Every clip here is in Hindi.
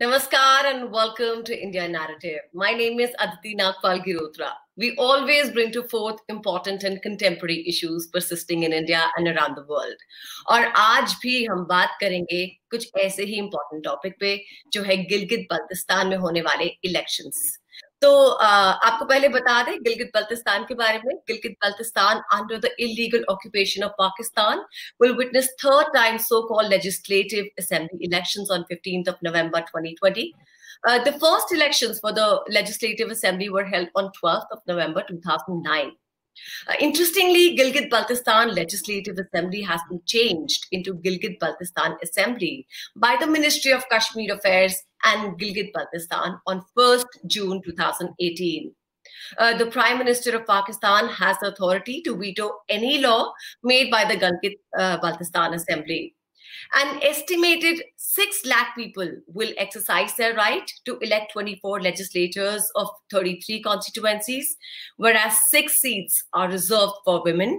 Namaskar and welcome to India Narrative. My name is Aditi Naqpal Girotra. We always bring to forth important and contemporary issues persisting in India and around the world. और आज भी हम बात करेंगे कुछ ऐसे ही important topic पे जो है गिलगित-बल्तिस्तान में होने वाले elections. तो आपको पहले बता दें गिलगित-बल्तिस्तान के बारे में. Gilgit-Baltistan under the illegal occupation of Pakistan will witness third time so-called legislative assembly elections on 15th of November 2020. The first elections for the legislative assembly were held on 12th of November 2009. Interestingly, Gilgit-Baltistan Legislative Assembly has been changed into Gilgit-Baltistan Assembly by the Ministry of Kashmir Affairs and Gilgit-Baltistan on 1st June 2018. The Prime Minister of Pakistan has the authority to veto any law made by the Gilgit-Baltistan Assembly. An estimated 6 lakh people will exercise their right to elect 24 legislators of 33 constituencies, whereas 6 seats are reserved for women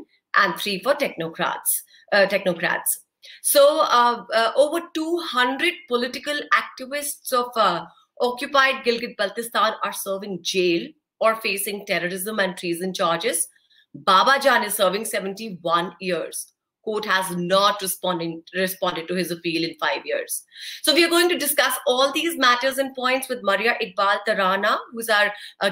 and 3 for technocrats. So over 200 political activists of occupied Gilgit-Baltistan are serving jail or facing terrorism and treason charges. Baba Jan is serving 71 years. Court has not responded to his appeal in 5 years. So we are going to discuss all these matters and points with Maria Iqbal Tarana, who's our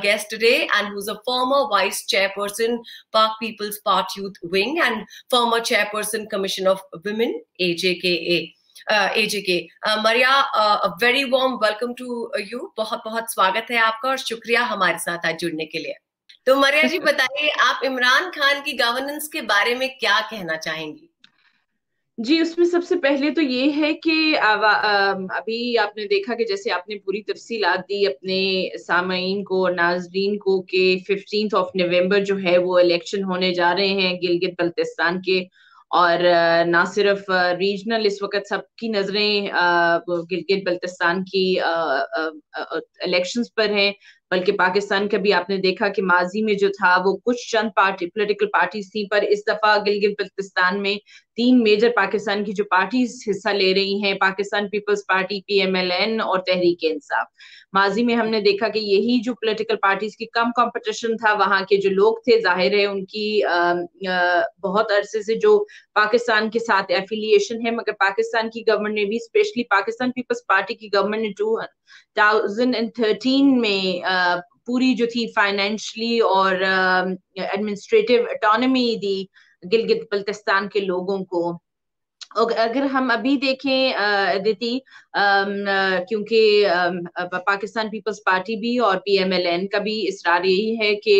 guest today and who's a former vice chairperson, Pak People's Party Youth Wing, and former chairperson, Commission of Women, AJK. Maria, a very warm welcome to you. बहुत स्वागत है आपका और शुक्रिया हमारे साथ आज जुड़ने के लिए. तो मरिया जी बताइए, आप इमरान खान की गवर्नेंस के बारे में क्या कहना चाहेंगी? जी, उसमें सबसे पहले तो ये है कि अभी आपने देखा कि जैसे आपने पूरी तफसीलात दी अपने सामाईन को और नाजरीन को कि 15 नवंबर जो है वो इलेक्शन होने जा रहे हैं गिलगित बल्तिस्तान के, और ना सिर्फ रीजनल, इस वक्त सबकी नजरें गिलगित बल्तिस्तान की इलेक्शंस पर हैं, बल्कि पाकिस्तान का भी आपने देखा कि माजी में जो था वो कुछ चंद पार्टी पॉलिटिकल पार्टीज थी, पर इस दफा गिलगित बल्तिस्तान में 3 मेजर पाकिस्तान की जो पार्टीज हिस्सा ले रही हैं, पाकिस्तान पीपल्स पार्टी PMLN और तहरीक इंसाफ. माजी में हमने देखा कि यही जो पॉलिटिकल पार्टीज की कम कंपटीशन था, वहाँ के जो लोग थे जाहिर है उनकी बहुत अरसे से जो पाकिस्तान के साथ एफिलिएशन है, मगर पाकिस्तान की गवर्नमेंट ने भी, स्पेशली पाकिस्तान पीपल्स पार्टी की गवर्नमेंट ने 2013 में पूरी जो थी फाइनेंशली और एडमिनिस्ट्रेटिव ऑटोनॉमी दी गिलगित बल्तिस्तान के लोगों को. अगर हम अभी देखें अदिति, क्योंकि पाकिस्तान पीपल्स पार्टी भी और PMLN का भी इसरार यही है कि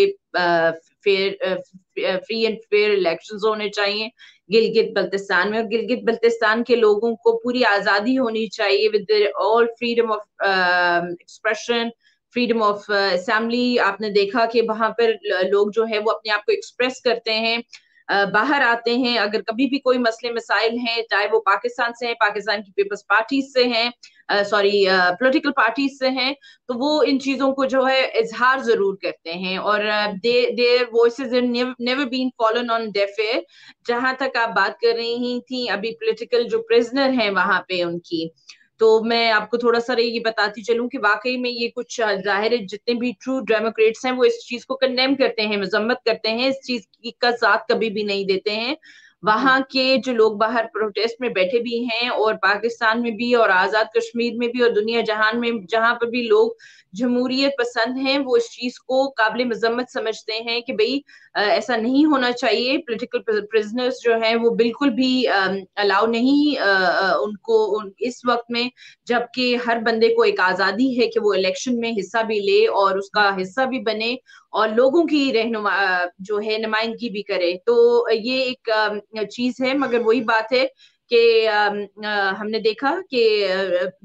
फ्री एंड फेयर इलेक्शंस होने चाहिए गिलगित बल्तिस्तान में, और गिलगित बल्तिस्तान के लोगों को पूरी आज़ादी होनी चाहिए with their all freedom of expression, freedom of assembly. आपने देखा कि वहां पर लोग जो है वो अपने आप को एक्सप्रेस करते हैं, बाहर आते हैं, अगर कभी भी कोई मसले मसाइल हैं, चाहे वो पाकिस्तान से हैं, पाकिस्तान की पीपल्स पार्टी से हैं, सॉरी पॉलिटिकल पार्टी से हैं, तो वो इन चीज़ों को जो है इजहार जरूर करते हैं, और their voices never been fallen on deaf ear. जहाँ तक आप बात कर रही थी अभी पॉलिटिकल जो प्रिजनर हैं वहाँ पे उनकी, तो मैं आपको थोड़ा सा ये बताती चलूं कि वाकई में ये कुछ जाहिर है जितने भी ट्रू डेमोक्रेट्स हैं वो इस चीज को कंडेम करते हैं, मजम्मत करते हैं, इस चीज का साथ कभी भी नहीं देते हैं. वहाँ के जो लोग बाहर प्रोटेस्ट में बैठे भी हैं, और पाकिस्तान में भी और आज़ाद कश्मीर में भी और दुनिया जहान में जहाँ पर भी लोग जमहूरियत पसंद हैं, वो इस चीज़ को काबिल मजम्मत समझते हैं कि भाई ऐसा नहीं होना चाहिए, पॉलिटिकल प्रिजनर्स जो हैं वो बिल्कुल भी अलाउ नहीं उनको इस वक्त में, जबकि हर बंदे को एक आज़ादी है कि वो इलेक्शन में हिस्सा भी ले और उसका हिस्सा भी बने और लोगों की रहनुमा जो है नुमाइंदगी भी करे. तो ये एक चीज है, मगर वही बात है कि हमने देखा कि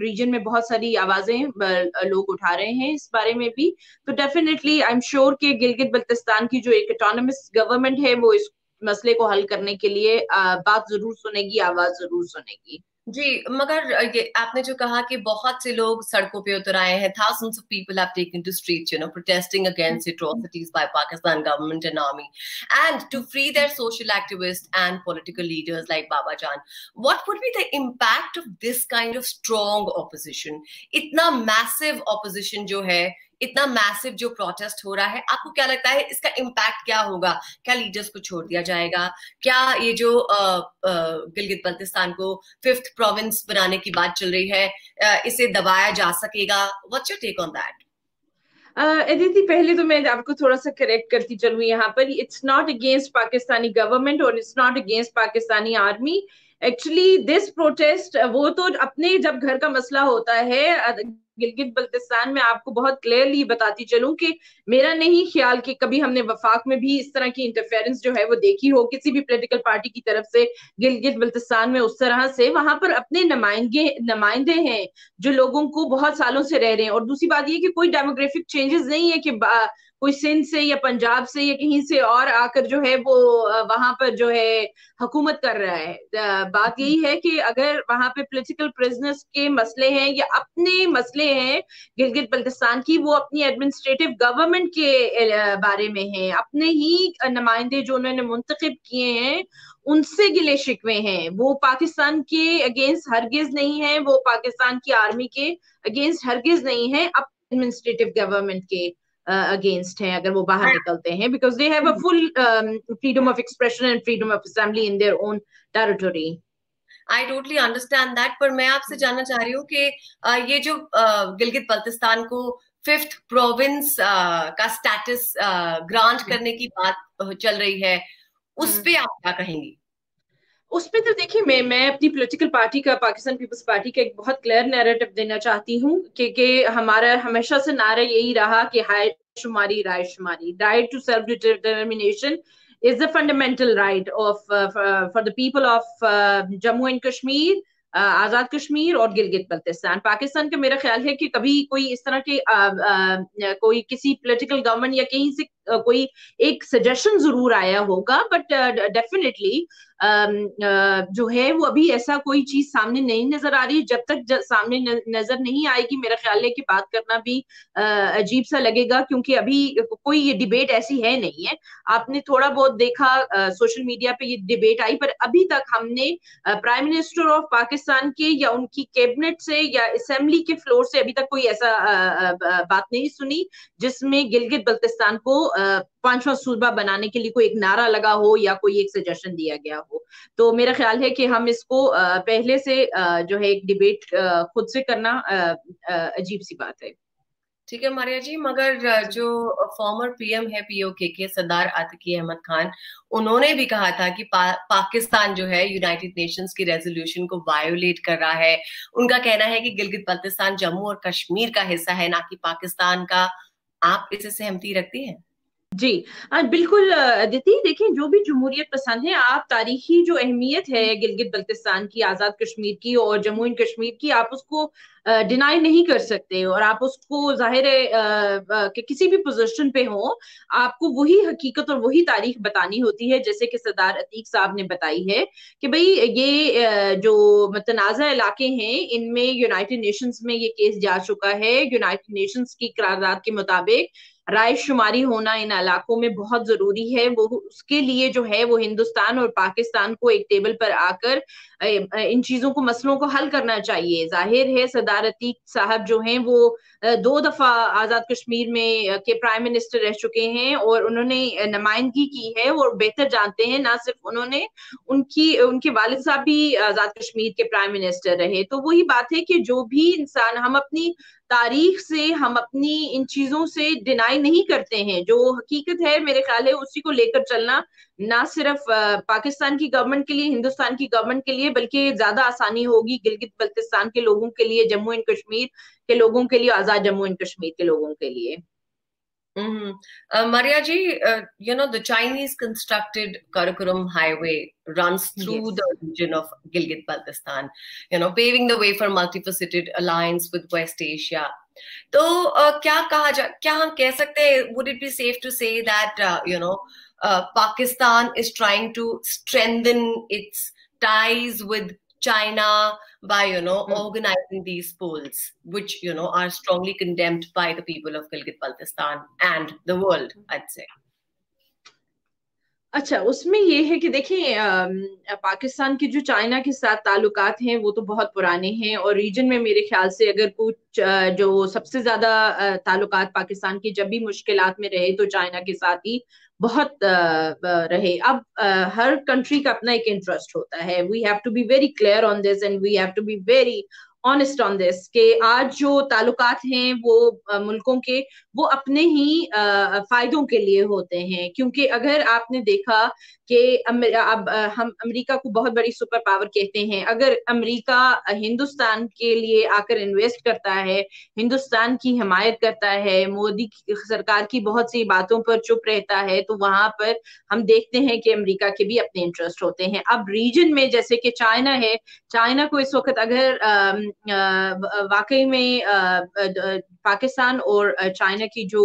रीजन में बहुत सारी आवाजें लोग उठा रहे हैं इस बारे में भी. तो डेफिनेटली आई एम श्योर कि गिलगित बल्तिस्तान की जो एक ऑटोनॉमस गवर्नमेंट है वो इस मसले को हल करने के लिए बात जरूर सुनेगी, आवाज जरूर सुनेगी. जी, मगर ये आपने जो कहा कि बहुत से लोग सड़कों पे उतर आए हैं, thousands of people have taken to streets, you know, protesting against atrocities by Pakistan government and army, and to free their social activists and political leaders like Baba Jan. What would be the impact of this kind of strong opposition? इतना massive opposition जो है, इतना massive जो protest हो रहा है, आपको क्या लगता है इसका impact क्या होगा? क्या leaders को छोड़ दिया जाएगा? क्या ये जो गिलगित बल्तिस्तान को 5th province बनाने की बात चल रही है, इसे दबाया जा सकेगा? What's your take on that? Aditi, पहले तो मैं आपको थोड़ा सा करेक्ट करती चलूँ यहाँ पर, it's not against Pakistani government or it's not against Pakistani army. Actually this protest, वो तो अपने जब घर का मसला होता है गिलगित बल्तिस्तान में, आपको बहुत क्लियरली बताती चलूं कि मेरा नहीं ख्याल कि कभी हमने वफाक में भी इस तरह की इंटरफेरेंस जो है वो देखी हो किसी भी पॉलिटिकल पार्टी की तरफ से गिलगित बल्तिस्तान में उस तरह से। वहां पर अपने नमाइंदे हैं जो लोगों को बहुत सालों से रह रहे हैं। और दूसरी बात ये कि कोई डेमोग्राफिक चेंजेस नहीं है कि कोई सिंध से या पंजाब से या कहीं से और आकर जो है वो वहां पर जो है हुकूमत कर रहा है। बात यही है कि अगर वहां पे पॉलिटिकल प्रिजनर्स के मसले हैं या अपने मसले हैं गिलगित बल्तिस्तान की, वो अपनी एडमिनिस्ट्रेटिव गवर्नमेंट के बारे में है, अपने ही नुमाइंदे जो उन्होंने मुंतखब किए हैं उनसे गिले शिकवे हैं। वो पाकिस्तान के अगेंस्ट हरगिज नहीं है, वो पाकिस्तान की आर्मी के अगेंस्ट हरगिज नहीं है, अपनी एडमिनिस्ट्रेटिव गवर्नमेंट के अगेंस्ट हैं अगर वो बाहर निकलते हैं, because they have a full freedom of expression and freedom of assembly in their own territory. I totally understand that, पर मैं आपसे जानना चाह रही हूँ कि ये जो गिलगित बल्तिस्तान को 5th प्रोविंस का स्टेटस ग्रांट करने की बात चल रही है, उस पे आप क्या कहेंगी? उसमें तो देखिए, मैं अपनी पॉलिटिकल पार्टी का, पाकिस्तान पीपल्स पार्टी का एक बहुत क्लियर नैरेटिव देना चाहती हूँ कि हमारा हमेशा से नारा यही रहा कि हाय शुमारी राय शुमारी, right to self determination is the fundamental right of for the people of Jammu and Kashmir, Azad Kashmir और गिलगित बल्तिस्तान। पाकिस्तान का मेरा ख्याल है कि कभी कोई इस तरह के कोई किसी पॉलिटिकल गवर्नमेंट या कहीं से कोई एक सजेशन जरूर आया होगा, बट डेफिनेटली जो है वो अभी ऐसा कोई चीज सामने नहीं नजर आ रही। जब तक सामने नजर नहीं आएगी, मेरा ख्याल है कि बात करना भी अजीब सा लगेगा, क्योंकि अभी कोई ये डिबेट ऐसी है नहीं है। आपने थोड़ा बहुत देखा सोशल मीडिया पे ये डिबेट आई, पर अभी तक हमने प्राइम मिनिस्टर ऑफ पाकिस्तान के या उनकी कैबिनेट से या असेंबली के फ्लोर से अभी तक कोई ऐसा बात नहीं सुनी जिसमें गिलगित बल्तिस्तान को 5वां सूबा बनाने के लिए कोई एक नारा लगा हो या कोई एक सजेशन दिया गया हो। तो मेरा ख्याल है कि हम इसको पहले से जो है एक डिबेट खुद से करना अजीब सी बात है। ठीक है मारिया जी, मगर जो फॉर्मर पीएम है पीओके के सरदार आतिकी अहमद खान, उन्होंने भी कहा था कि पाकिस्तान जो है यूनाइटेड नेशंस की रेजोल्यूशन को वायोलेट कर रहा है। उनका कहना है कि गिलगित बल्तिस्तान जम्मू और कश्मीर का हिस्सा है, ना कि पाकिस्तान का। आप इससे सहमति रखती हैं? जी बिल्कुल अदिति, देखिए जो भी जमहूरियत पसंद है, आप तारीखी जो अहमियत है गिलगित बल्तिस्तान की, आज़ाद कश्मीर की और जम्मू एंड कश्मीर की, आप उसको डिनाई नहीं कर सकते। और आप उसको जाहिर है कि किसी भी पोजीशन पे हो, आपको वही हकीकत और वही तारीख बतानी होती है जैसे कि सरदार अतीक साहब ने बताई है कि भाई ये जो मतनाज़ा इलाके हैं इनमें यूनाइटेड नेशंस में ये केस जा चुका है, यूनाइटेड नेशंस की करारदाद के मुताबिक राय शुमारी होना इन इलाकों में बहुत जरूरी है। वो उसके लिए जो है वो हिंदुस्तान और पाकिस्तान को एक टेबल पर आकर इन चीजों को, मसलों को हल करना चाहिए। जाहिर है सरदार अतीक साहब जो हैं वो 2 दफा आजाद कश्मीर में के प्राइम मिनिस्टर रह चुके हैं और उन्होंने नुमाइंदगी की है और बेहतर जानते हैं। ना सिर्फ उन्होंने, उनके वालिद साहब भी आजाद कश्मीर के प्राइम मिनिस्टर रहे। तो वही बात है कि जो भी इंसान, हम अपनी तारीख से, हम अपनी इन चीजों से डिनाई नहीं करते हैं, जो हकीकत है मेरे ख्याल है उसी को लेकर चलना ना सिर्फ पाकिस्तान की गवर्नमेंट के लिए, हिंदुस्तान की गवर्नमेंट के लिए, बल्कि ज्यादा आसानी होगी गिलगित बल्तिस्तान के लोगों के लिए, जम्मू एंड कश्मीर के लोगों के लिए, आजाद जम्मू एंड कश्मीर के लोगों के लिए। Maria ji, you know, the Chinese constructed Karakoram Highway runs through the region of Gilgit-Baltistan, you know, paving the way for multifaceted alliance with West Asia. So, क्या हम कह सकते हैं, would it be safe to say that, you know, Pakistan is trying to strengthen its ties with China by, organizing these polls, which, are strongly condemned by the people of Gilgit-Baltistan and the world, I'd say. अच्छा, उसमें ये है कि देखें, पाकिस्तान के जो चाइना के साथ ताल्लुकात हैं वो तो बहुत पुराने हैं, और रीजन में मेरे ख्याल से अगर कुछ जो सबसे ज्यादा ताल्लुकात पाकिस्तान की जब भी मुश्किलात में रहे तो चाइना के साथ ही बहुत रहे। अब हर कंट्री का अपना एक इंटरेस्ट होता है। We have to be very clear on this and we have to be very honest on this के आज जो ताल्लुकात हैं वो मुल्कों के वो अपने ही फायदों के लिए होते हैं, क्योंकि अगर आपने देखा कि अब हम अमेरिका को बहुत बड़ी सुपर पावर कहते हैं, अगर अमेरिका हिंदुस्तान के लिए आकर इन्वेस्ट करता है, हिंदुस्तान की हिमायत करता है, मोदी सरकार की बहुत सी बातों पर चुप रहता है, तो वहां पर हम देखते हैं कि अमेरिका के भी अपने इंटरेस्ट होते हैं। अब रीजन में जैसे कि चाइना है, चाइना को इस वक्त अगर वाकई में पाकिस्तान और चाइना की जो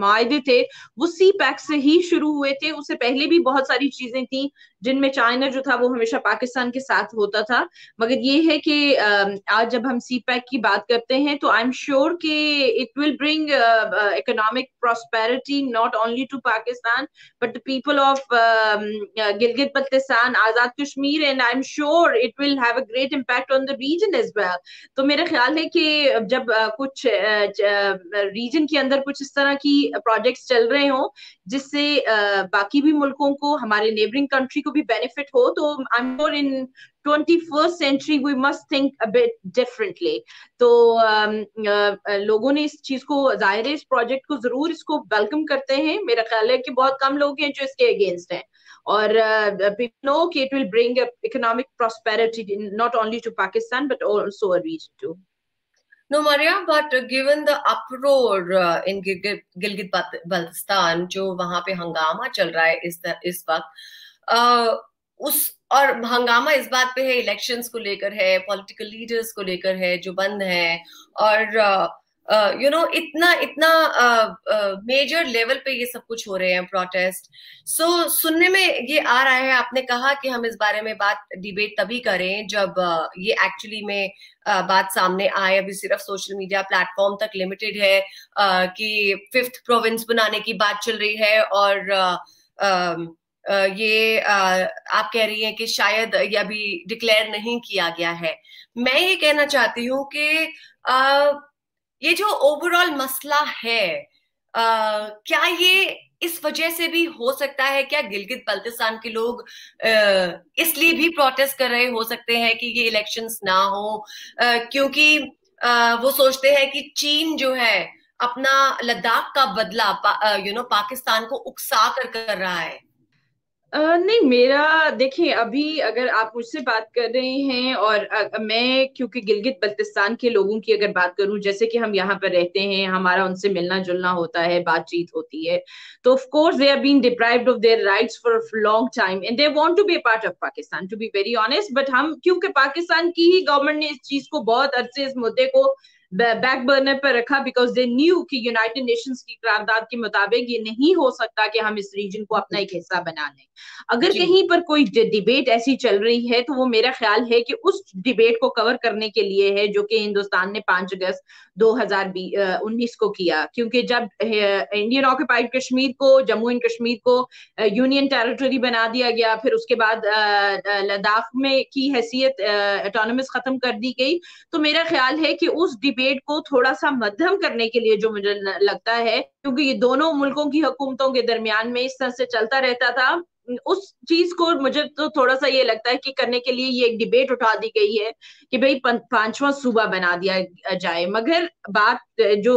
मायदे थे वो सीपैक से ही शुरू हुए थे, उससे पहले भी बहुत सारी चीजें थी जिनमें चाइना जो था वो हमेशा पाकिस्तान के साथ होता था, मगर ये है कि आज जब हम सीपैक की बात करते हैं तो आई एम श्योर कि it will bring economic prosperity not only to Pakistan but the people of Gilgit Baltistan, Azad Kashmir, and I am sure it will have a great impact on the region as well. तो मेरा ख्याल है कि जब कुछ रीजन के अंदर कुछ इस तरह की प्रोजेक्ट्स चल रहे हों जिससे बाकी भी मुल्कों को, हमारे नेबरिंग कंट्री को भी बेनिफिट हो, तो I am sure in 21st century we must think a bit differently. तो लोगों ने इस चीज को, जाहिर है इस प्रोजेक्ट को जरूर इसको वेलकम करते हैं, मेरा ख्याल है कि बहुत कम लोग हैं जो इसके अगेंस्ट हैं, और people know कि it will bring economic prosperity not only to Pakistan but also a region too. No, Maria, but given the uproar in Gilgit-Baltistan, जो वहाँ पे हंगामा चल रहा है इस वक्त, उस और हंगामा इस बात पे है, इलेक्शंस को लेकर है, पॉलिटिकल लीडर्स को लेकर है जो बंद हैं, और इतना मेजर लेवल पे ये सब कुछ हो रहे हैं प्रोटेस्ट। सो सुनने में ये आ रहा है, आपने कहा कि हम इस बारे में बात डिबेट तभी करें जब ये एक्चुअली में बात सामने आए। अभी सिर्फ सोशल मीडिया प्लेटफॉर्म तक लिमिटेड है कि 5th प्रोविंस बनाने की बात चल रही है, और ये आप कह रही हैं कि शायद ये अभी डिक्लेयर नहीं किया गया है। मैं ये कहना चाहती हूँ कि ये जो ओवरऑल मसला है, क्या ये इस वजह से भी हो सकता है, क्या गिलगित बल्तिस्तान के लोग इसलिए भी प्रोटेस्ट कर रहे हो सकते हैं कि ये इलेक्शंस ना हो, क्योंकि वो सोचते हैं कि चीन जो है अपना लद्दाख का बदला पाकिस्तान को उकसा कर रहा है? नहीं, मेरा देखिए, अभी अगर आप मुझसे बात कर रहे हैं और मैं, क्योंकि गिलगित बल्तिस्तान के लोगों की अगर बात करूं, जैसे कि हम यहाँ पर रहते हैं, हमारा उनसे मिलना जुलना होता है, बातचीत होती है, तो of course they have been deprived of their rights for a long time and they want to be a part of Pakistan to be very honest. But हम, क्योंकि पाकिस्तान की ही गवर्नमेंट ने इस चीज को बहुत अरसे, इस मुद्दे को बैक बर्नर पर रखा, बिकॉज दे न्यू कि यूनाइटेड नेशंस की करारदाद के मुताबिक ये नहीं हो सकता कि हम इस रीजन को अपना एक हिस्सा बना लें। अगर कहीं पर कोई डिबेट ऐसी चल रही है तो वो मेरा ख्याल है कि उस डिबेट को कवर करने के लिए है जो कि हिंदुस्तान ने 5 अगस्त 2019 को किया, क्योंकि जब इंडियन ऑक्यूपाइड कश्मीर को, जम्मू एंड कश्मीर को यूनियन टेरिटरी बना दिया गया, फिर उसके बाद लद्दाख में की हैसियत ऑटोनोमस खत्म कर दी गई, तो मेरा ख्याल है कि उस डिबेट को थोड़ा सा मध्यम करने के लिए, जो मुझे लगता है क्योंकि ये दोनों मुल्कों की हुकूमतों के दरमियान में इस तरह से चलता रहता था, उस चीज को मुझे तो थोड़ा सा ये लगता है कि करने के लिए ये एक डिबेट उठा दी गई है कि भाई 5वां सूबा बना दिया जाए। मगर बात जो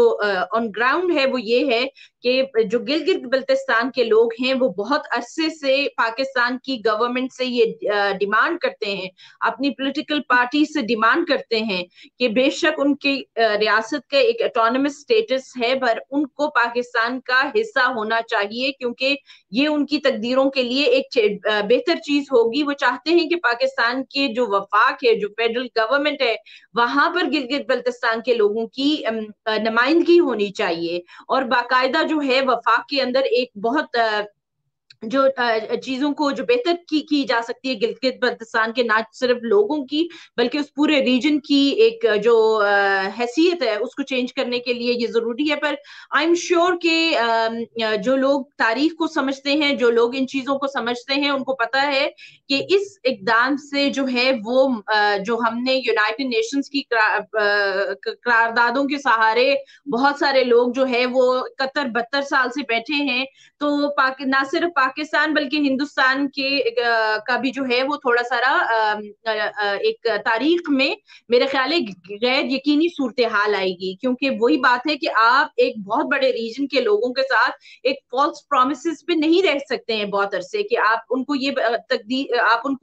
ऑन ग्राउंड है वो ये है कि जो गिलगित बल्तिस्तान के लोग हैं वो बहुत अरसे से पाकिस्तान की गवर्नमेंट से ये डिमांड करते हैं, अपनी पॉलिटिकल पार्टी से डिमांड करते हैं कि बेशक उनकी रियासत का एक ऑटोनोमस स्टेटस है पर उनको पाकिस्तान का हिस्सा होना चाहिए, क्योंकि ये उनकी तकदीरों के लिए एक बेहतर चीज होगी। वो चाहते हैं कि पाकिस्तान के जो वफाक है, जो फेडरल गवर्नमेंट है, वहां पर गिलगित बल्तिस्तान के लोगों की नुमाइंदगी होनी चाहिए, और बाकायदा जो है वफाक के अंदर एक बहुत जो चीजों को जो बेहतर की जा सकती है गिलगित बल्तिस्तान के ना सिर्फ लोगों की बल्कि उस पूरे रीजन की एक जो हैसियत है उसको चेंज करने के लिए ये जरूरी है। पर आई एम श्योर के जो लोग तारीख को समझते हैं, जो लोग इन चीजों को समझते हैं, उनको पता है कि इस इकदाम से जो है वो जो हमने यूनाइटेड नेशंस की करारदादों के सहारे बहुत सारे लोग जो है वो 71-72 साल से बैठे हैं, तो ना सिर्फ पाकिस्तान बल्कि हिंदुस्तान का भी जो है वो थोड़ा सारा एक तारीख में मेरे ख्याल है गैर यकीनी सूरत हाल आएगी, क्योंकि वही बात है कि आप एक बहुत बड़े रीजन के लोगों के साथ एक फॉल्स प्रॉमिसेस पे नहीं रह सकते हैं बहुत अरसे कि आप उनको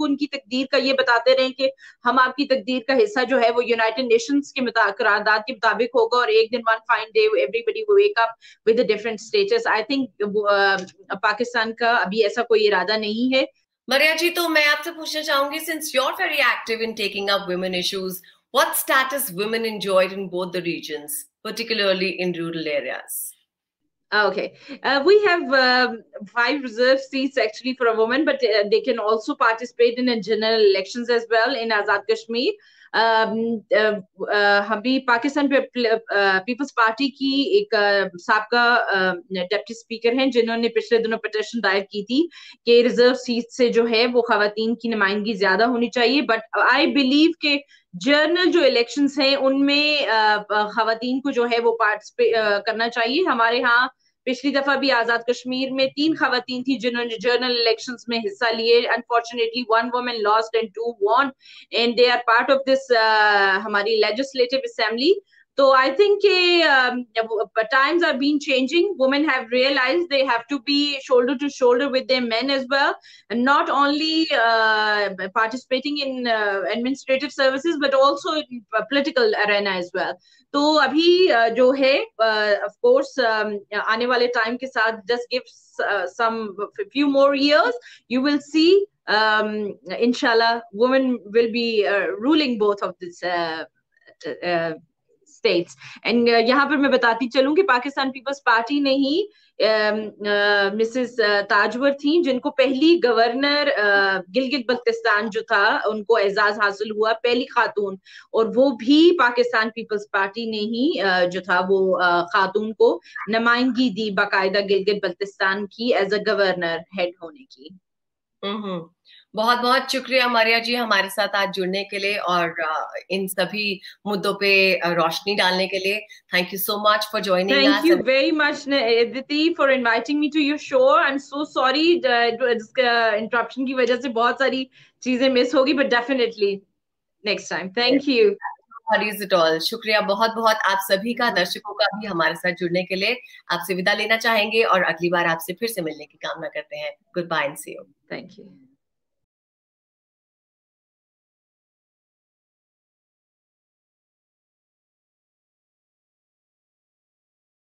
उनकी तकदीर का ये बताते रहें कि हम आपकी तकदीर का हिस्सा जो है वो यूनाइटेड नेशंस के करारदाद के मुताबिक होगा और एक दिन one fine day everybody will wake up with a different status. I think Pakistan का अभी ऐसा कोई इरादा नहीं है। मरिया जी, तो मैं आपसे पूछना चाहूंगी, since you are very active in taking up women issues, what status women enjoyed in both the regions, particularly in rural areas? Okay, we have 5 reserved seats actually for a woman, but they can also participate in general elections as well in Azad Kashmir. अभी पाकिस्तान पीपल्स पार्टी की एक साबका डिप्टी स्पीकर हैं जिन्होंने पिछले दिनों पिटीशन दायर की थी कि रिजर्व सीट से जो है वो खवातीन की नुमाइंदगी ज्यादा होनी चाहिए। बट आई बिलीव के जनरल जो इलेक्शंस हैं उनमें खवातीन को जो है वो पार्टिसिपेट करना चाहिए। हमारे यहाँ पिछली दफा भी आजाद कश्मीर में 3 खवातीन थी जिन्होंने जनरल इलेक्शंस में हिस्सा लिए। Unfortunately 1 woman lost and 2 won and they are part of this हमारी लेजिस्लेटिव असेंबली। तो I think times are been changing, women have realised they have to be shoulder to shoulder with their men as well, not only participating in administrative services but also in political arena as well. तो अभी जो है ऑफ कोर्स आने वाले टाइम के साथ just give some few more years you will see इंशाल्लाह women will be ruling both of this states. And यहाँ पर मैं बताती चलूं कि पाकिस्तान पीपल्स पार्टी ने ही मिसेस ताजवर थी जिनको पहली गवर्नर गिलगित बल्तिस्तान जो था उनको एजाज हासिल हुआ, पहली खातून, और वो भी पाकिस्तान पीपल्स पार्टी ने ही जो था वो खातून को नुमाइंदगी दी बाकायदा गिलगित बल्तिस्तान की एज अ गवर्नर हेड होने की। बहुत बहुत शुक्रिया मारिया जी हमारे साथ आज जुड़ने के लिए और इन सभी मुद्दों पे रोशनी डालने के लिए। Thank you so much for joining us. Thank you very much Aditi for inviting me to your show. I am so sorry interruption की वजह से बहुत सारी चीजें मिस होगी, but definitely next time. Thank you, no worries at all. शुक्रिया बहुत बहुत आप सभी का, दर्शकों का भी हमारे साथ जुड़ने के लिए। आपसे विदा लेना चाहेंगे और अगली बार आपसे फिर से मिलने की कामना करते हैं। Goodbye and see you. Thank you.